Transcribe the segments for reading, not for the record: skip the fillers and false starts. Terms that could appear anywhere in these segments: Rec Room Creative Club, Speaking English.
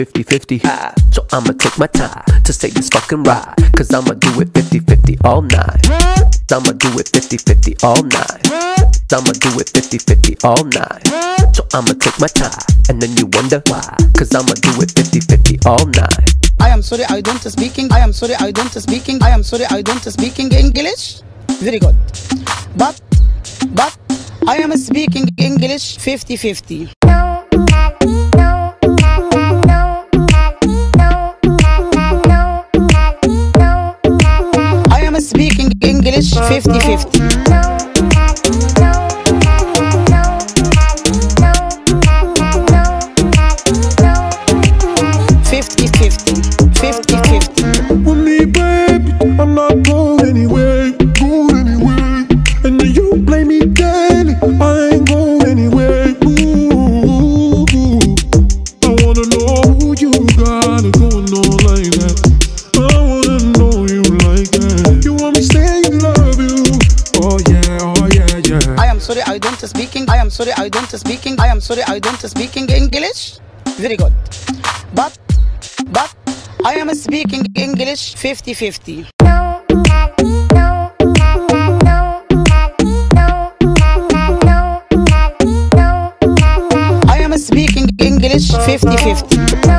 50-50. So I'ma take my time to say this fucking ride, cause I'ma do it 50-50 all night. I'ma do it 50-50 all night. I'ma do it 50-50 all night. So I'ma take my time, and then you wonder why, cause I'ma do it 50-50 all night. I am sorry I don't speaking. I am sorry I don't speaking. I am sorry I don't speaking English. Very good. But I am speaking English 50-50. I am speaking English 50-50. I don't speaking. I am sorry I don't speaking. I am sorry I don't speaking English. Very good. But I am speaking English 50-50. I am speaking English 50-50.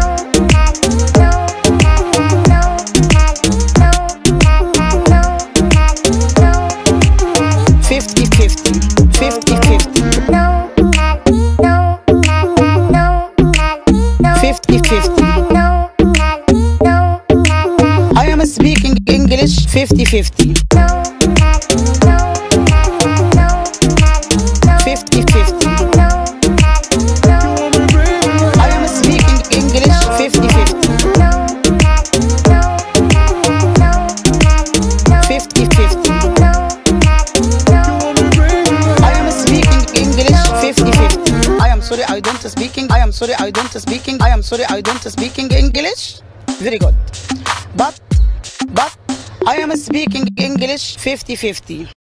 I am speaking English 50-50. 50-50. I am speaking English 50-50. 50-50. I am speaking English 50-50. I am sorry I don't speaking. I am sorry I don't speaking. I am sorry I don't speaking English. Very good. But I am speaking English 50-50.